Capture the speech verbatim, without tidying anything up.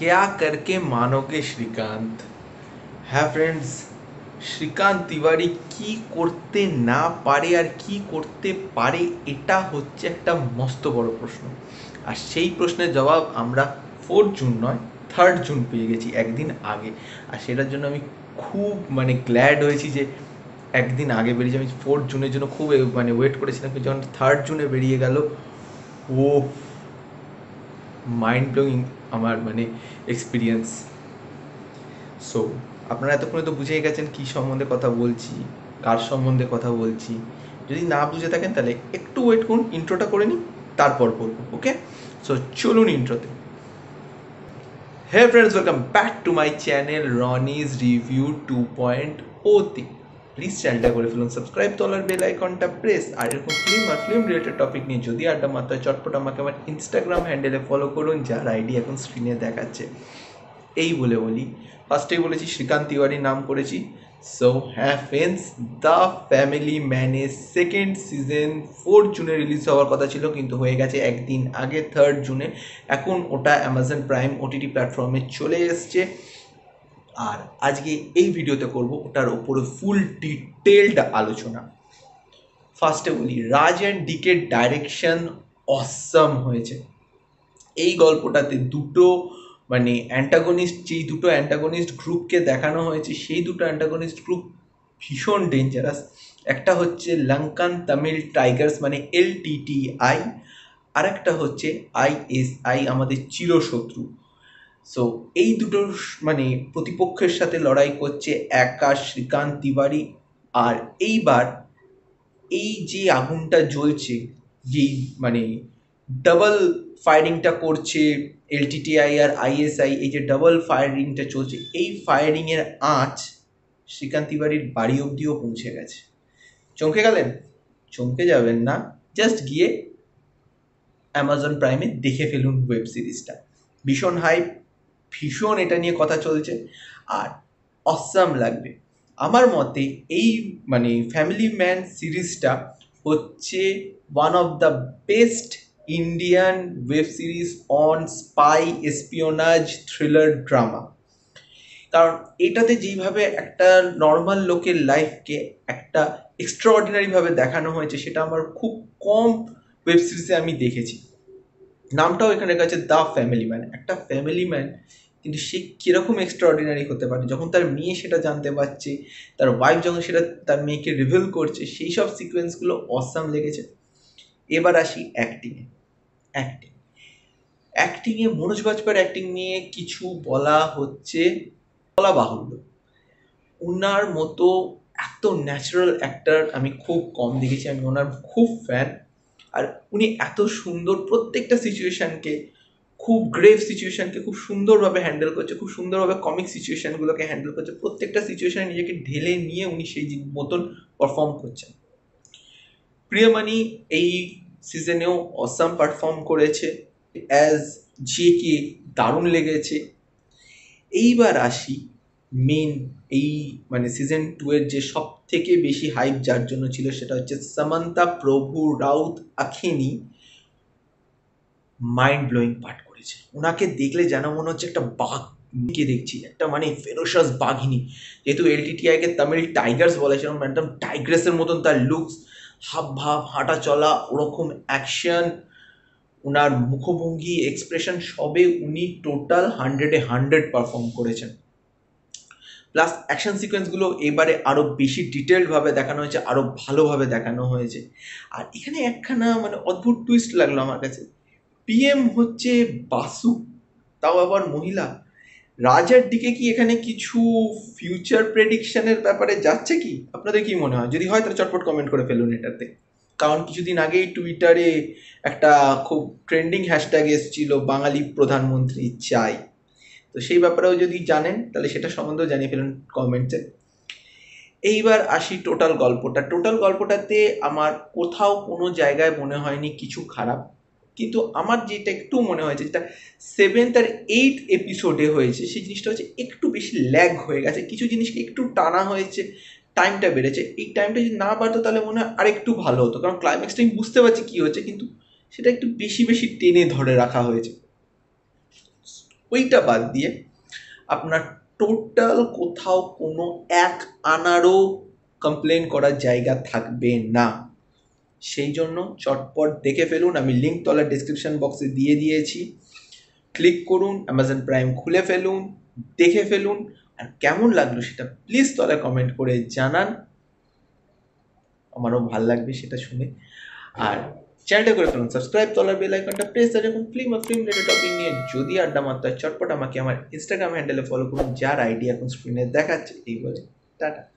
क्या करके मानोगे श्रीकांत। হ্যাঁ ফ্রেন্ডস, শ্রীকান্ত তিওয়ারি কি করতে না পারে আর কি করতে পারে এটা হচ্ছে একটা মস্ত বড় প্রশ্ন। আর সেই প্রশ্নের জবাব আমরা ফোর্থ জুন নয় থার্ড জুন পেয়ে গেছি, একদিন আগে। আর সেটার জন্য আমি খুব মানে গ্ল্যাড হয়েছি যে একদিন আগে বেরিয়েছি। আমি ফোর্থ জুনের জন্য খুব মানে ওয়েট করেছিলাম, যখন থার্ড জুনে বেরিয়ে গেল ও মাইন্ড ব্লোয়িং আমার মানে এক্সপিরিয়েন্স। সো আপনারা এতক্ষণে তো বুঝেই গেছেন কী সম্বন্ধে কথা বলছি, কার সম্বন্ধে কথা বলছি। যদি না বুঝে থাকেন তাহলে একটু ওয়েট করুন, ইন্ট্রোটা করে নিই, তারপর বলবো। ওকে, সো চলুন ইন্ট্রোতে। Hey friends, welcome back to my channel রনিজ review two point ওতে। প্লিজ চ্যানেলটা করে ফেলুন সাবস্ক্রাইব, তলার বেল আইকনটা প্রেস। আর এরকম ফিল্ম আর ফিল্ম রিলেটেড টপিক নিয়ে যদি আড্ডা মাত্রা চটপট আমাকে আমার ইনস্টাগ্রাম হ্যান্ডেলে ফলো করুন, যার আইডি এখন স্ক্রিনে দেখাচ্ছে। এই বলে বলি, ফার্স্টেই বলেছি শ্রীকান্ত তিওয়ারির নাম করেছি। সো হ্যাঁ ফ্রেন্ডস, দ্য ফ্যামিলি ম্যানের সেকেন্ড সিজন ফোর্থ জুনে রিলিজ হওয়ার কথা ছিল, কিন্তু হয়ে গেছে একদিন আগে থার্ড জুনে। এখন ওটা অ্যামাজন প্রাইম ওটিটি প্ল্যাটফর্মে চলে এসছে। আর আজকে এই ভিডিওতে করব ওটার ওপরে ফুল ডিটেলড আলোচনা। ফার্স্টে বলি, রাজ অ্যান্ড ডিকের ডাইরেকশন অসাম হয়েছে। এই গল্পটাতে দুটো মানে অ্যান্টাগনিস্ট, যেই দুটো অ্যান্টাগনিস্ট গ্রুপকে দেখানো হয়েছে, সেই দুটো অ্যান্টাগনিস্ট গ্রুপ ভীষণ ডেঞ্জারাস। একটা হচ্ছে লঙ্কান তামিল টাইগার্স মানে এল টি টি আই, আর একটা হচ্ছে আই এস আই, আমাদের চিরশত্রু। সো এই দুটোর মানে প্রতিপক্ষের সাথে লড়াই করছে একা শ্রীকান্ত তিওয়ারি। আর এইবার এই যে আগুনটা জ্বলছে, যেই মানে ডাবল ফায়ারিংটা করছে এল টি টি আই আর আই এস আই, এই যে ডাবল ফায়ারিংটা চলছে, এই ফায়ারিংয়ের আঁচ শ্রীকান্ত তিওয়ারির বাড়ি অবধিও পৌঁছে গেছে। চমকে গেলেন? চমকে যাবেন না, জাস্ট গিয়ে অ্যামাজন প্রাইমে দেখে ফেলুন ওয়েব সিরিজটা। ভীষণ হাইপ, ভীষণ এটা নিয়ে কথা চলছে, আর অসাম লাগবে। আমার মতে এই মানে ফ্যামিলি ম্যান সিরিজটা হচ্ছে one of the best Indian web series on spy, espionage, thriller, drama. কারণ এটাতে যেইভাবে একটা নর্মাল লোকের লাইফকে একটা এক্সট্রাঅর্ডিনারিভাবে দেখানো হয়েছে, সেটা আমার খুব কম ওয়েব সিরিজে আমি দেখেছি। নামটাও এখানে কাছে দ্য ফ্যামিলি ম্যান, একটা ফ্যামিলি ম্যান, কিন্তু সে কীরকম এক্সট্রাঅর্ডিনারি হতে পারে যখন তার মেয়ে সেটা জানতে পারছে, তার ওয়াইফ যখন সেটা তার মেয়েকে রিভিল করছে, সেই সব সিকোয়েন্সগুলো অসাম লেগেছে। এবার আসি অ্যাক্টিংয়ে। অ্যাক্টিং অ্যাক্টিংয়ে মনোজ বাজপেয়ীর অ্যাক্টিং নিয়ে কিছু বলা হচ্ছে বলা বাহুল্য। ওনার মতো এত ন্যাচারাল অ্যাক্টার আমি খুব কম দেখেছি, আমি ওনার খুব ফ্যান। আর উনি এত সুন্দর প্রত্যেকটা সিচুয়েশানকে, খুব গ্রেভ সিচুয়েশানকে খুব সুন্দরভাবে হ্যান্ডেল করছে, খুব সুন্দরভাবে কমিক সিচুয়েশানগুলোকে হ্যান্ডেল করছে। প্রত্যেকটা সিচুয়েশানে নিজেকে ঢেলে নিয়ে উনি সেই মতন পারফর্ম করছেন। প্রিয়মণি এই সিজনেও অসাম পারফর্ম করেছে, অ্যাজ যে কে দারুণ লেগেছে। এইবার আসি মেন এই মানে সিজন টু এর যে সব থেকে বেশি হাইপ যার জন্য ছিল, সেটা হচ্ছে সামান্তা প্রভু রাউত আখেনি মাইন্ড ব্লোয়িং পার্ট করেছে। ওনাকে দেখলে যেন মনে হচ্ছে একটা বাঘকে দেখছি, একটা মানে ফেরোসাস বাঘিনী। যেহেতু এলটিটিআইকে তামিল টাইগার্স বলে, সেরকম একদম টাইগ্রেসের মতন তার লুকস, হাব ভাব, হাঁটা চলা, ওরকম অ্যাকশন, ওনার মুখভঙ্গি, এক্সপ্রেশন, সবে উনি টোটাল হান্ড্রেডে হান্ড্রেড পারফর্ম করেছেন। প্লাস অ্যাকশন সিকোয়েন্সগুলো এবারে আরও বেশি ডিটেলডভাবে দেখানো হয়েছে, আরও ভালোভাবে দেখানো হয়েছে। আর এখানে একখানা মানে অদ্ভুত টুইস্ট লাগলো আমার কাছে। পিএম হচ্ছে বাসু, তাও আবার মহিলা। রাজার দিকে কি এখানে কিছু ফিউচার প্রেডিকশানের ব্যাপারে যাচ্ছে কি? আপনাদের কি মনে হয়? যদি হয় তাহলে চটপট কমেন্ট করে ফেলুন এটাতে। কারণ কিছুদিন আগেই টুইটারে একটা খুব ট্রেন্ডিং হ্যাশট্যাগ এসেছিল, বাঙালি প্রধানমন্ত্রী চাই। তো সেই ব্যাপারেও যদি জানেন তাহলে সেটা সম্বন্ধেও জানিয়ে ফেলুন কমেন্টে। এইবার আসি টোটাল গল্পটা। টোটাল গল্পটাতে আমার কোথাও কোনো জায়গায় মনে হয়নি কিছু খারাপ, কিন্তু আমার যেটা একটু মনে হয়েছে, যেটা সেভেন্থ আর এইট এপিসোডে হয়েছে, সেই জিনিসটা হচ্ছে একটু বেশি ল্যাগ হয়ে গেছে, কিছু জিনিসকে একটু টানা হয়েছে, টাইমটা বেড়েছে। এই টাইমটা যদি না বাড়তো তাহলে মনে হয় আরেকটু ভালো হতো। কারণ ক্লাইম্যাক্সটা আমি বুঝতে পারছি কী হচ্ছে, কিন্তু সেটা একটু বেশি বেশি টেনে ধরে রাখা হয়েছে। ওইটা বাদ দিয়ে আপনার টোটাল কোথাও কোনো এক আনারও কমপ্লেইন করার জায়গা থাকবে না। সেই জন্য চটপট দেখে ফেলুন, আমি লিঙ্ক তলার ডেসক্রিপশন বক্সে দিয়ে দিয়েছি, ক্লিক করুন, অ্যামাজন প্রাইম খুলে ফেলুন, দেখে ফেলুন। আর কেমন লাগলো সেটা প্লিজ তলায় কমেন্ট করে জানান, আমারও ভাল লাগবে সেটা শুনে। আর চ্যানেলটা করে ফেলুন সাবস্ক্রাইব, তলার বেল আইকনটা প্রেস করে রাখুন। ফিল্ম বা ফিল্ম রিলেটেড টপিক নিয়ে যদি আড্ডা মারতে হয় চটপট আমাকে আমার ইনস্টাগ্রাম হ্যান্ডেলে ফলো করুন, যার আইডি এখন স্ক্রিনে দেখাচ্ছে। এই বলে টাটা।